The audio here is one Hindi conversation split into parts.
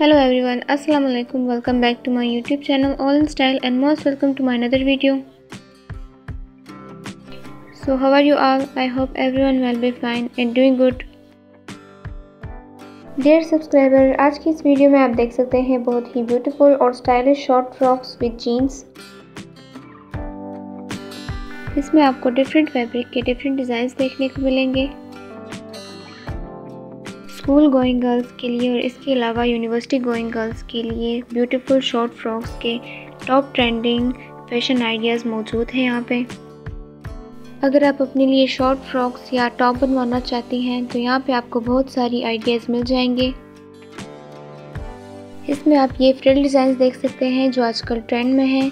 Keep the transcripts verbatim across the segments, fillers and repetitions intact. हेलो एवरीवन, अस्सलाम वालेकुम। Welcome back to my YouTube channel all in style and most welcome to my another video. So how are you all, I hope everyone will be fine and doing good. Dear subscriber, आज की इस वीडियो में आप देख सकते हैं बहुत ही ब्यूटीफुल और stylish short frocks with jeans. इसमें आपको डिफरेंट फैब्रिक के डिफरेंट डिज़ाइंस देखने को मिलेंगे। स्कूल गोइंग गर्ल्स के लिए और इसके अलावा यूनिवर्सिटी गोइंग गर्ल्स के लिए ब्यूटीफुल शॉर्ट फ्रॉक्स के टॉप ट्रेंडिंग फैशन आइडियाज़ मौजूद हैं यहाँ पे। अगर आप अपने लिए शॉर्ट फ्रॉक्स या टॉप बनवाना चाहती हैं तो यहाँ पे आपको बहुत सारी आइडियाज़ मिल जाएंगे। इसमें आप ये फ्रिल डिज़ाइन देख सकते हैं जो आजकल ट्रेंड में हैं।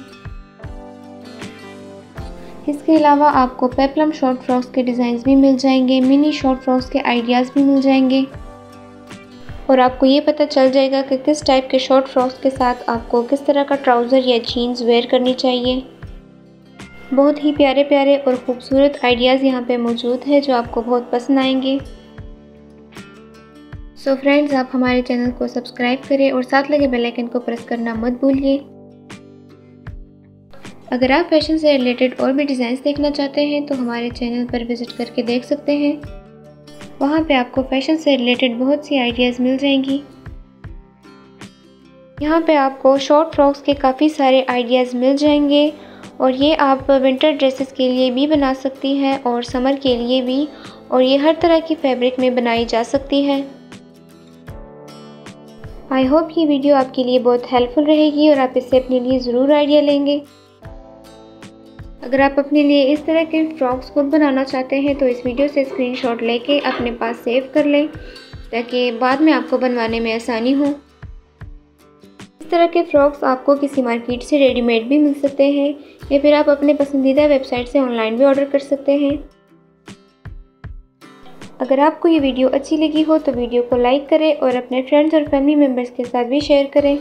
इसके अलावा आपको पेप्लम शॉर्ट फ्रॉक्स के डिज़ाइंस भी मिल जाएंगे, मिनी शॉर्ट फ्रॉक्स के आइडियाज़ भी मिल जाएंगे और आपको ये पता चल जाएगा कि किस टाइप के शॉर्ट फ्रॉक्स के साथ आपको किस तरह का ट्राउज़र या जीन्स वेयर करनी चाहिए। बहुत ही प्यारे प्यारे और ख़ूबसूरत आइडियाज़ यहाँ पे मौजूद है जो आपको बहुत पसंद आएंगे। सो फ्रेंड्स, आप हमारे चैनल को सब्सक्राइब करें और साथ लगे बेल आइकन को प्रेस करना मत भूलिए। अगर आप फैशन से रिलेटेड और भी डिज़ाइंस देखना चाहते हैं तो हमारे चैनल पर विज़िट करके देख सकते हैं। वहाँ पे आपको फैशन से रिलेटेड बहुत सी आइडियाज़ मिल जाएंगी। यहाँ पे आपको शॉर्ट फ्रॉक्स के काफ़ी सारे आइडियाज़ मिल जाएंगे और ये आप विंटर ड्रेसेस के लिए भी बना सकती हैं और समर के लिए भी, और ये हर तरह की फैब्रिक में बनाई जा सकती है। आई होप ये वीडियो आपके लिए बहुत हेल्पफुल रहेगी और आप इससे अपने लिए ज़रूर आइडिया लेंगे। अगर आप अपने लिए इस तरह के फ्रॉक्स खुद बनाना चाहते हैं तो इस वीडियो से स्क्रीनशॉट लेके अपने पास सेव कर लें ताकि बाद में आपको बनवाने में आसानी हो। इस तरह के फ्रॉक्स आपको किसी मार्केट से रेडीमेड भी मिल सकते हैं या फिर आप अपने पसंदीदा वेबसाइट से ऑनलाइन भी ऑर्डर कर सकते हैं। अगर आपको ये वीडियो अच्छी लगी हो तो वीडियो को लाइक करें और अपने फ्रेंड्स और फैमिली मेम्बर्स के साथ भी शेयर करें।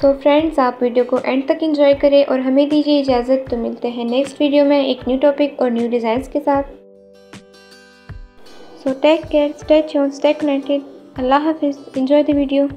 सो so फ्रेंड्स, आप वीडियो को एंड तक एंजॉय करें और हमें दीजिए इजाज़त। तो मिलते हैं नेक्स्ट वीडियो में एक न्यू टॉपिक और न्यू डिज़ाइंस के साथ। So take care, stay tuned, stay connected. अल्लाह हाफिज़, एंजॉय द वीडियो।